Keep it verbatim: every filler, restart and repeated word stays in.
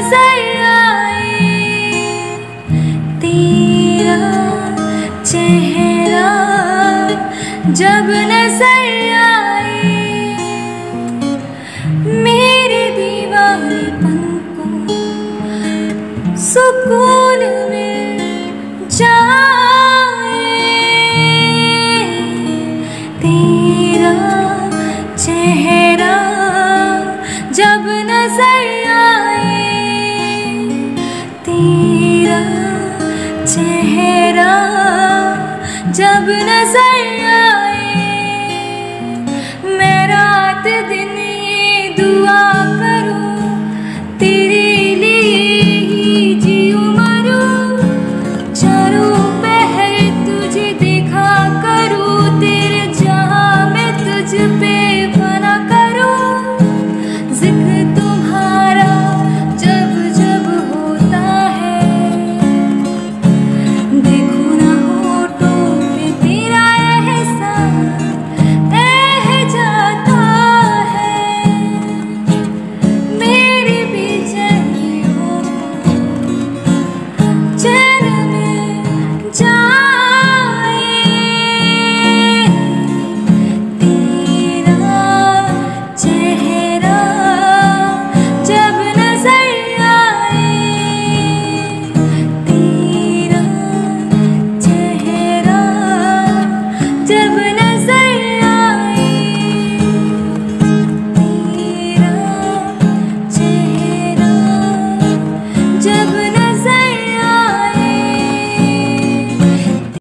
नजर आए तेरा चेहरा जब नजर आए मेरे दीवानेपन को सुकून मिल जाए। तेरा चेहरा जब नजर तेरा चेहरा जब नजर